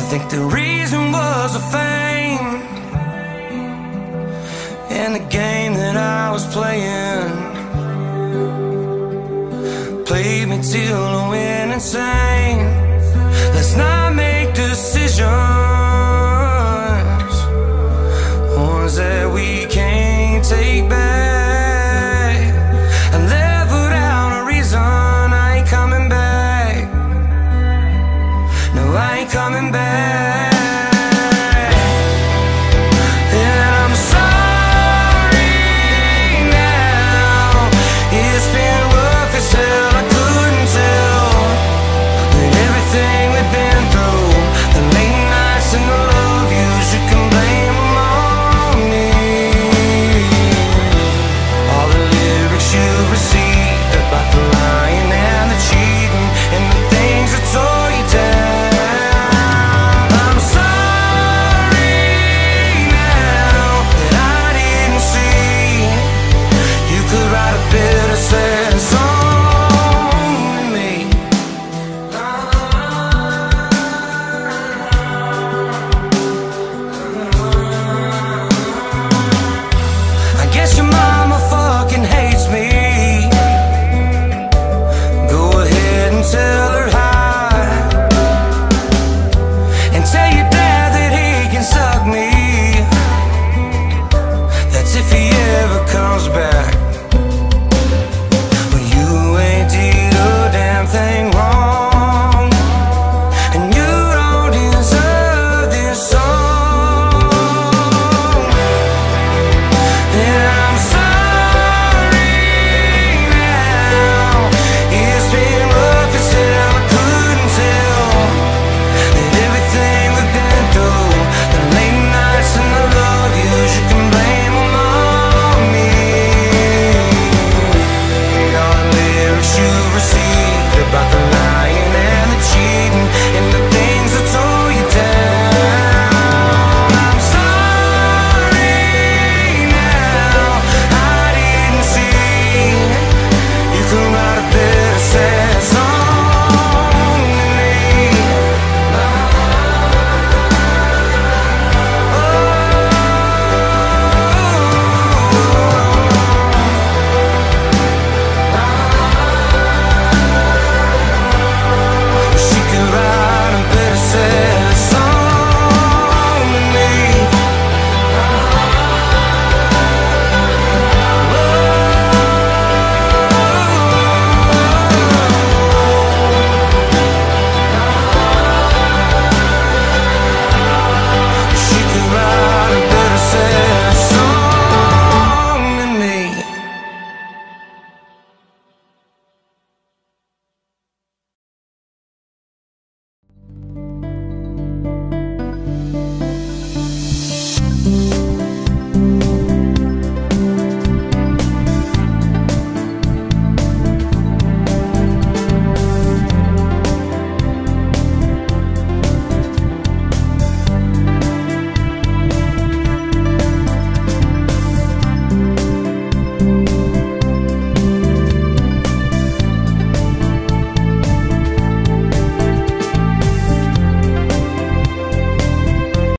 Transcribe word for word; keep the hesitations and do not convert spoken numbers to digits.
I think the reason was the fame and the game that I was playing. Played me till I went insane. Let's not make decisions, ones that we can't take back. Coming back.